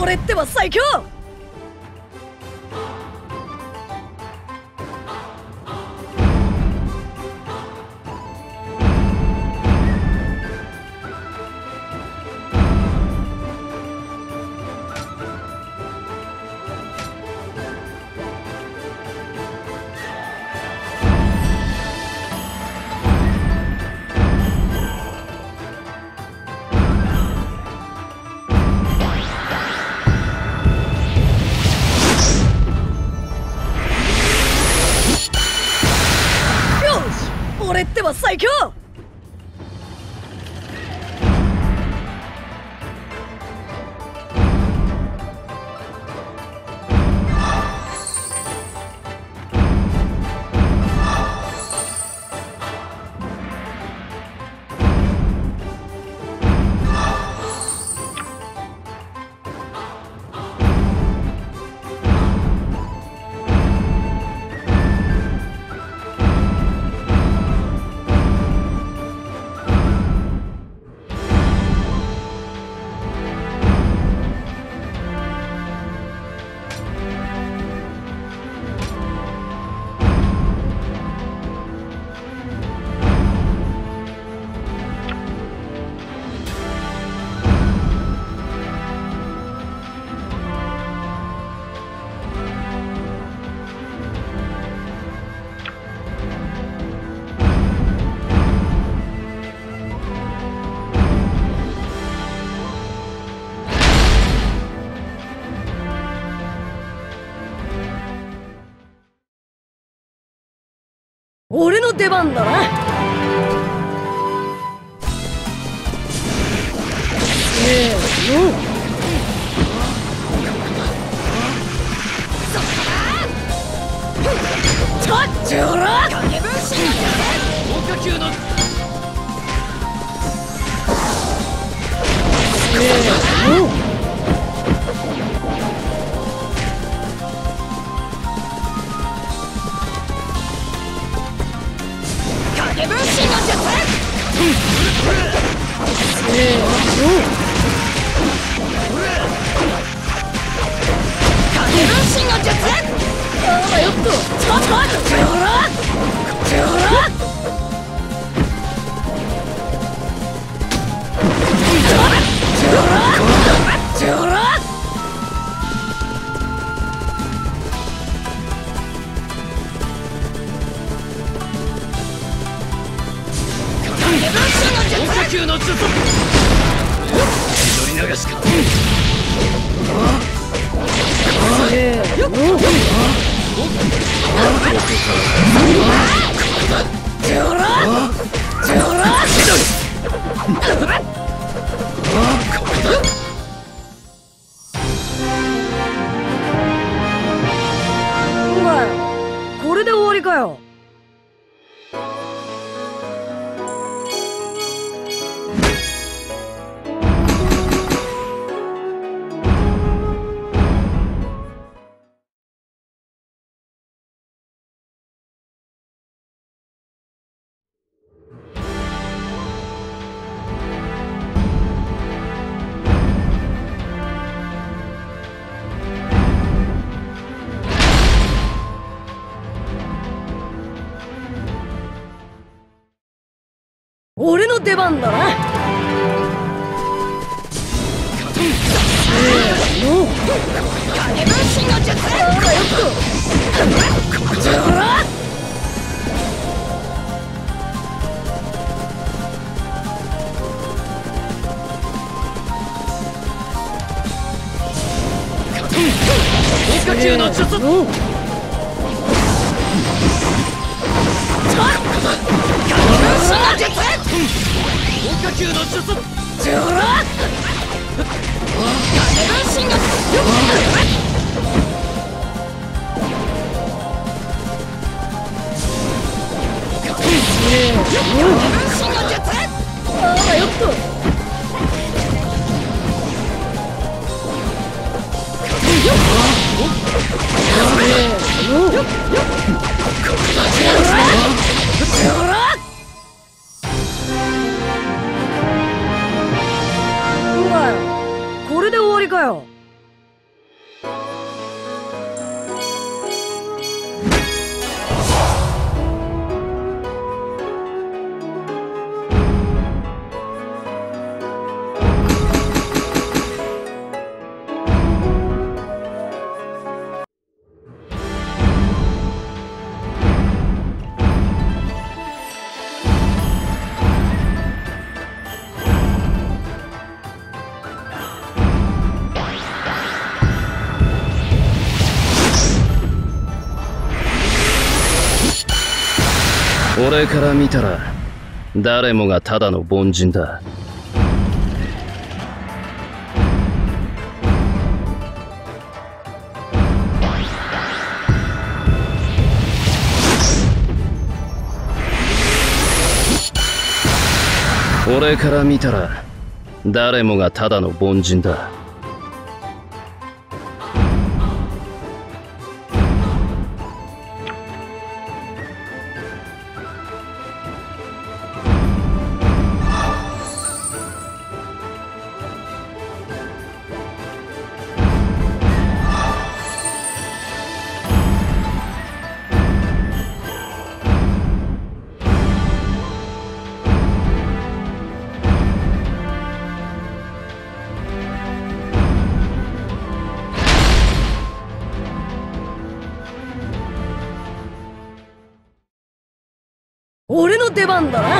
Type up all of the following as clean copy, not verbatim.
俺ってば最強。俺ってば最強。俺の出番だな。せーの。ちょっちょろ。高級の。せーの。これで終わりかよ。俺の出番だな。影分身の術。豪華級の術。ジョロ。影分身の術。ああよっと。ジョロ。これで終わりかよ。俺から見たら誰もがただの凡人だ。俺から見たら誰もがただの凡人だ。俺の出番だな。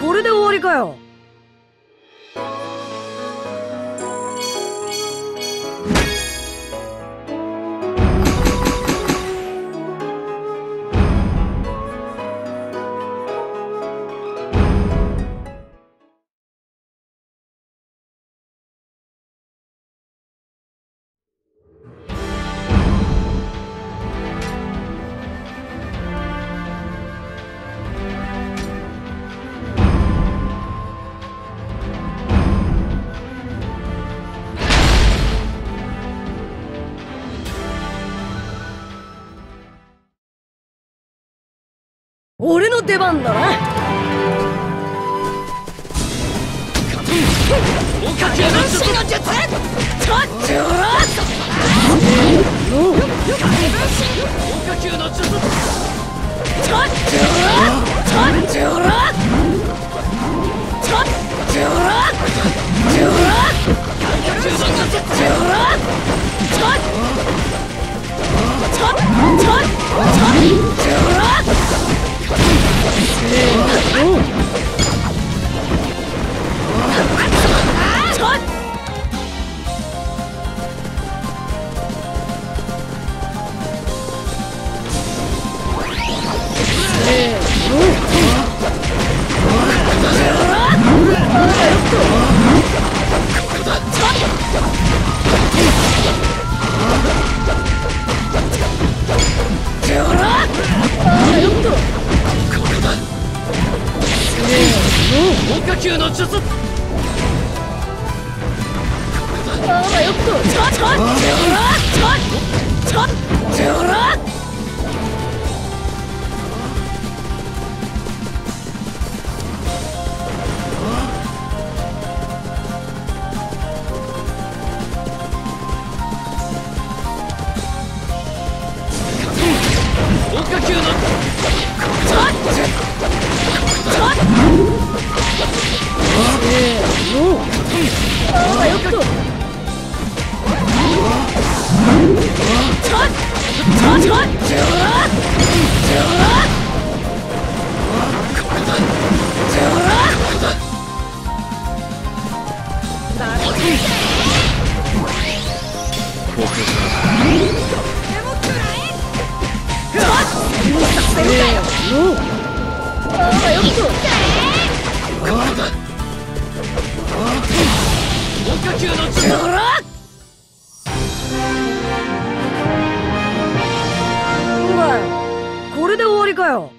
これで終わりかよ。俺の出番だな。아, 여기도! 아, これで終わりかよ。